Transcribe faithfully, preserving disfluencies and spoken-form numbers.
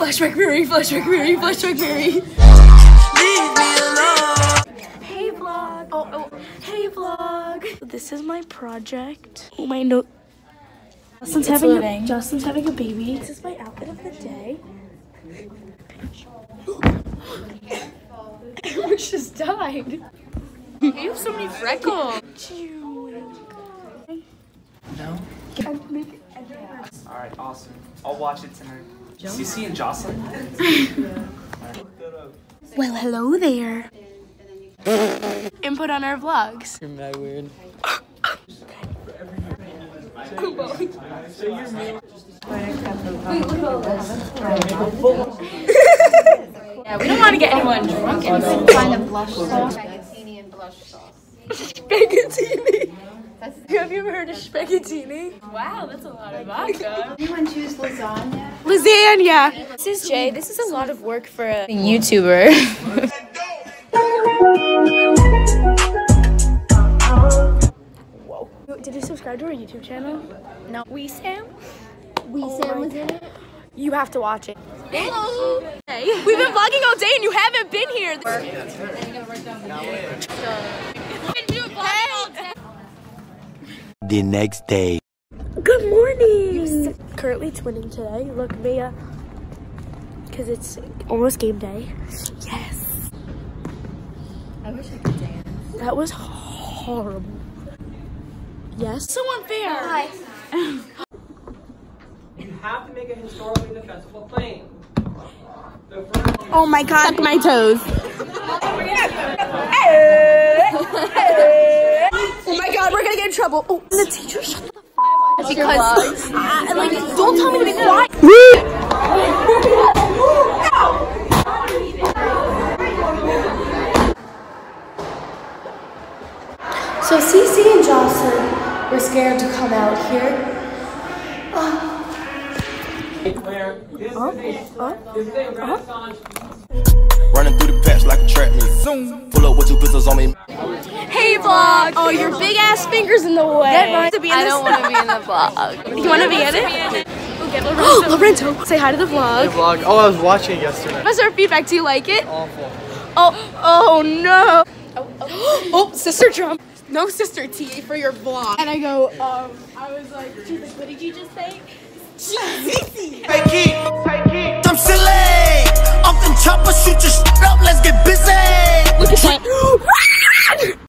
Flashback Marie, flashback Marie, flashback Marie. Leave me alone. Hey vlog. Oh, oh. Hey vlog. This is my project. Oh my note. Justin's having a, Justin's having a baby. This is my outfit of the day. I just died. You have so many freckles. No. Alright, awesome. I'll watch it tonight. Cece and Jocelyn? Well, hello there. Input on our vlogs. Isn't that weird? Yeah, we don't want to get anyone drunk. And oh, no. Find a blush sauce. Spaghettini and blush sauce. Spaghettini. Have you ever heard of spaghettini? Wow, that's a lot of vodka. Anyone choose lasagna? Lasagna. This is Jay. This is a lot of work for a YouTuber. Whoa. Did you subscribe to our YouTube channel? No. We Sam. We oh Sam was in it. You have to watch it. Hello. Hey. We've been vlogging all day and you haven't been here. The next day. Good morning. Currently twinning today. Look, Mia, because it's almost game day. Yes. I wish I could dance. That was horrible. Yes. So unfair. Hi. Have to make a historically defensible claim. Oh my god, suck my toes. Oh my god, we're gonna get in trouble. Oh, the teacher, shut the f up. Because, uh, like, don't tell me to be quiet. So, Cece and Jocelyn were scared to come out here. Uh, Claire, this oh, is oh, oh. Running through the patch like a trap me. Zoom. Pull up with two pistols on me. Hey vlog! Oh, your big ass fingers in the way. That wants to be in I don't want to be in the vlog. You want to be in it? Oh, Lorenzo. Lorenzo, say hi to the vlog. The vlog. Oh, I was watching it yesterday. What's our feedback? Do you like it? Awful. Oh, oh no. Oh, oh. Oh, sister Trump. No sister T for your vlog. And I go, um, I was like, Jesus, what did you just say? Take it, take it. I'm silly. Off the chopper, shoot your shit up. Let's get busy. Look at that.